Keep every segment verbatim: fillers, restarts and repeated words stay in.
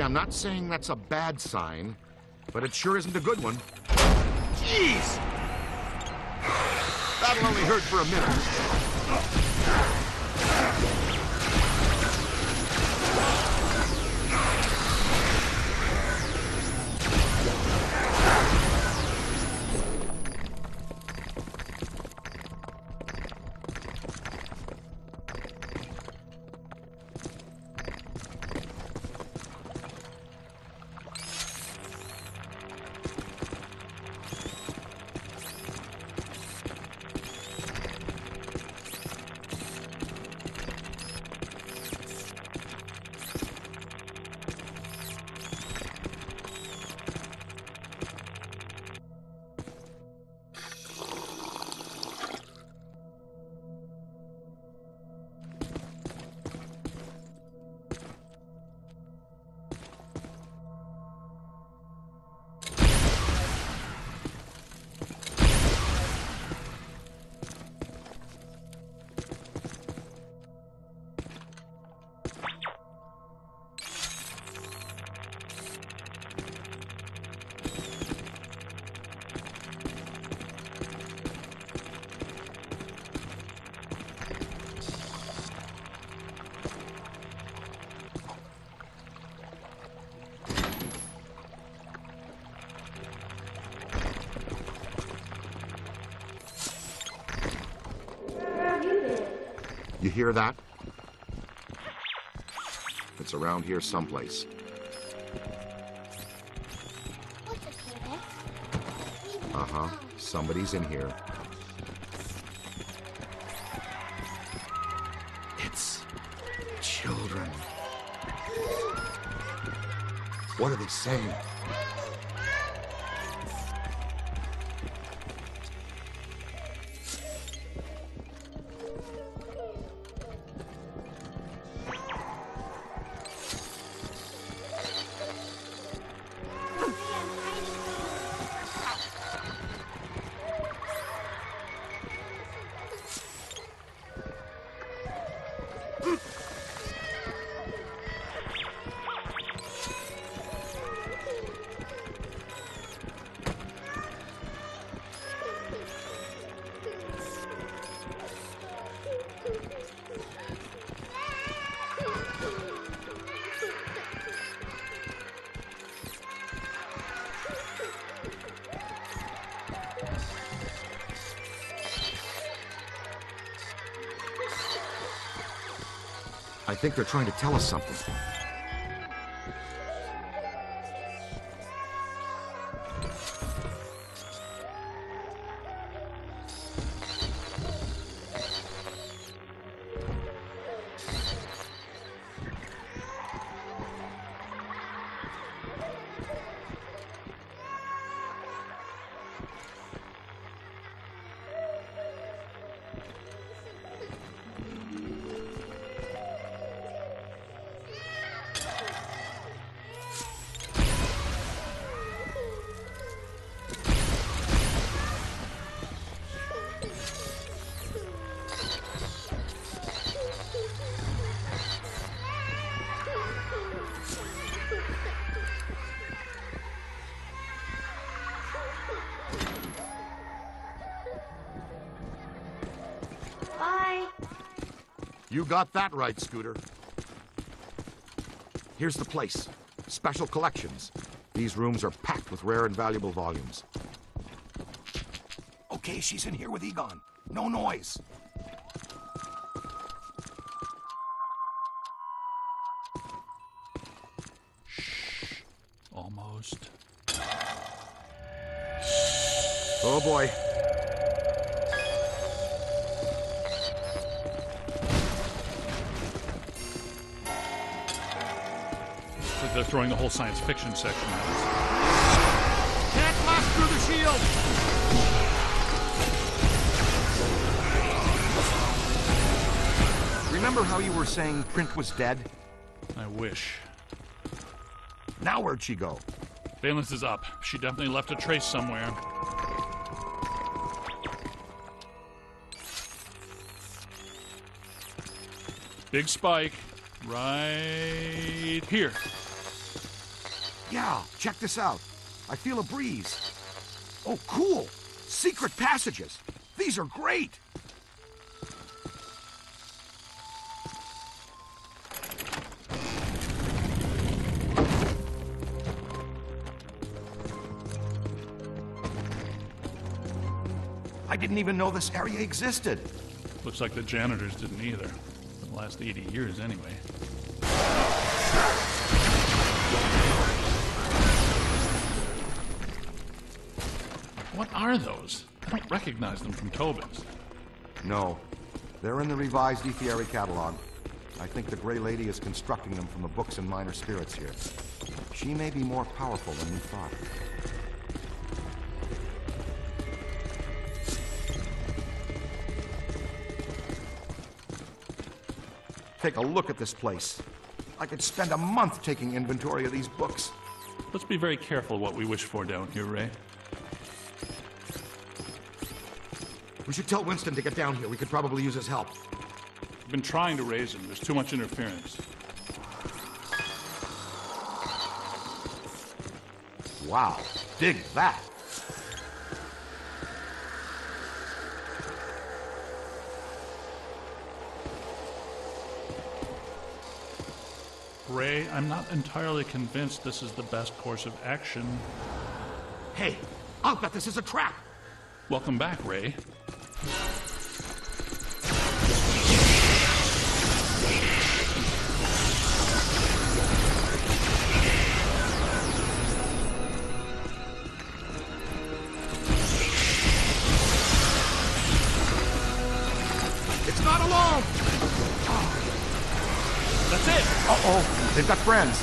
Ray, I'm not saying that's a bad sign, but it sure isn't a good one. Jeez! That'll only hurt for a minute. You hear that? It's around here someplace. Uh-huh. Somebody's in here. It's children. What are they saying? I think they're trying to tell us something. You got that right, Scooter. Here's the place. Special collections. These rooms are packed with rare and valuable volumes. Okay, she's in here with Egon. No noise. Shh. Almost. Oh, boy. They're throwing the whole science fiction section at us. Can't blast through the shield! Remember how you were saying print was dead? I wish. Now where'd she go? Valence is up. She definitely left a trace somewhere. Big spike. Right here. Yeah, check this out. I feel a breeze. Oh, cool! Secret passages! These are great! I didn't even know this area existed. Looks like the janitors didn't either. For the last eighty years, anyway. What are those? I don't recognize them from Tobin's. No. They're in the revised Ethereal catalog. I think the Grey Lady is constructing them from the books and minor spirits here. She may be more powerful than we thought. Take a look at this place. I could spend a month taking inventory of these books. Let's be very careful what we wish for down here, Ray. We should tell Winston to get down here. We could probably use his help. I've been trying to raise him. There's too much interference. Wow. Dig that. Ray, I'm not entirely convinced this is the best course of action. Hey, I'll bet this is a trap. Welcome back, Ray. It's not alone! Oh. That's it! Uh-oh, they've got friends.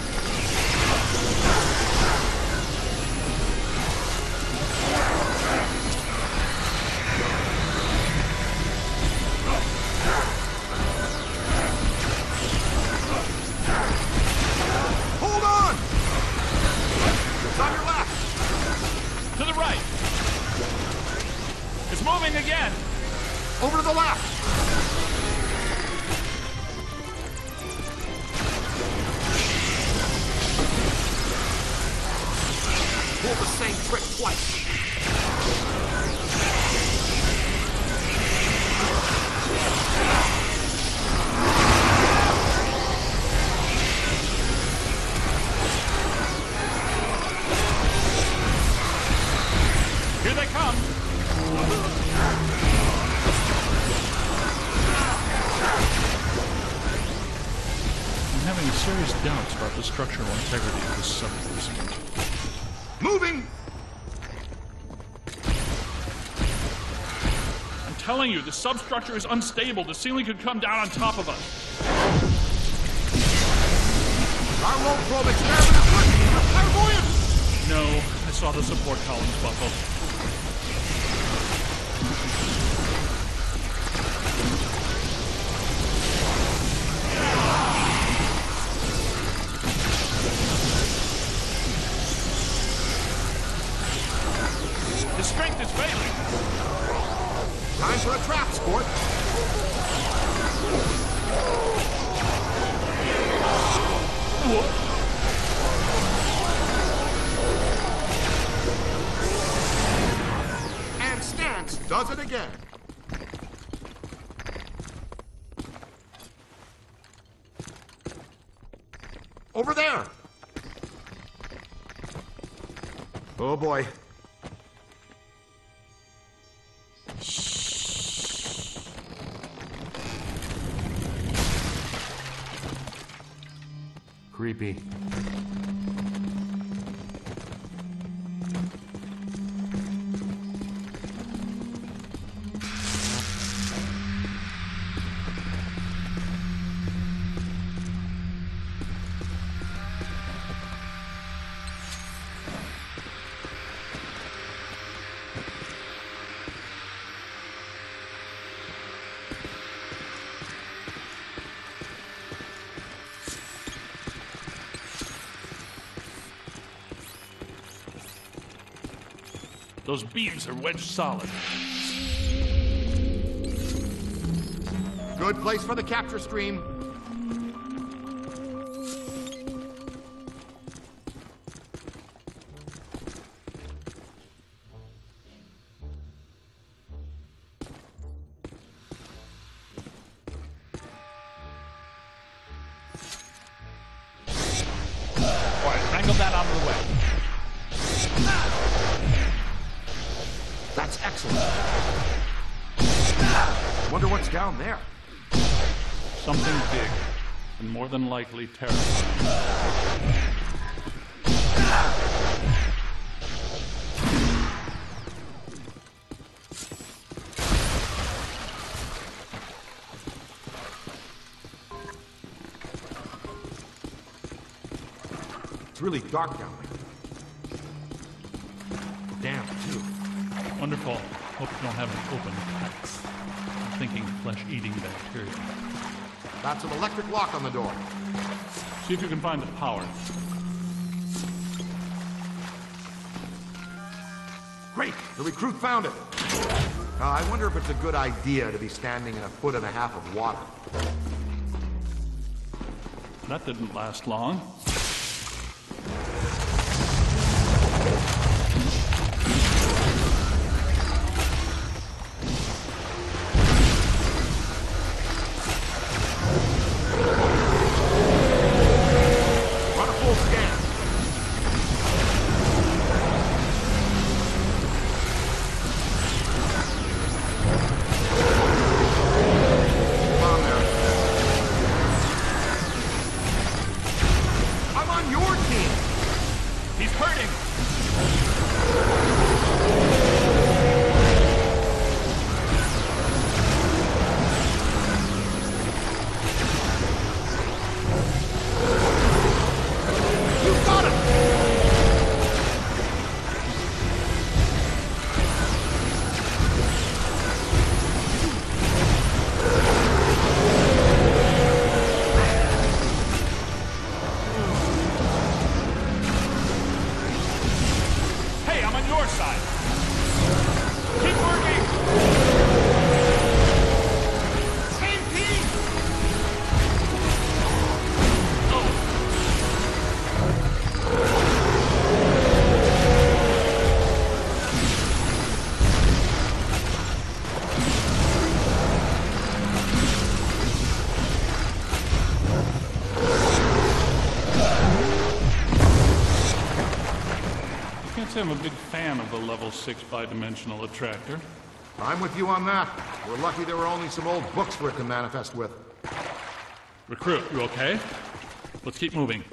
Structural integrity of this subsystem. Moving! I'm telling you, the substructure is unstable. The ceiling could come down on top of us. Our low probe experiment is working! You're clairvoyant! No, I saw the support columns buckle. Does it again. Over there. Oh boy. Shh. Creepy. Those beams are wedged solid. Good place for the capture stream. tackle that out of the way. That's excellent. Wonder what's down there. Something big, and more than likely terrifying. It's really dark down there. Damn, too. Wonderful. Hope you don't have an open packs. I'm thinking flesh-eating bacteria. That's an electric lock on the door. See if you can find the power. Great! The recruit found it! Uh, I wonder if it's a good idea to be standing in a foot and a half of water. That didn't last long. I'm a big fan of the level six bi-dimensional attractor. I'm with you on that. We're lucky there were only some old books for it to manifest with. Recruit, you okay? Let's keep moving.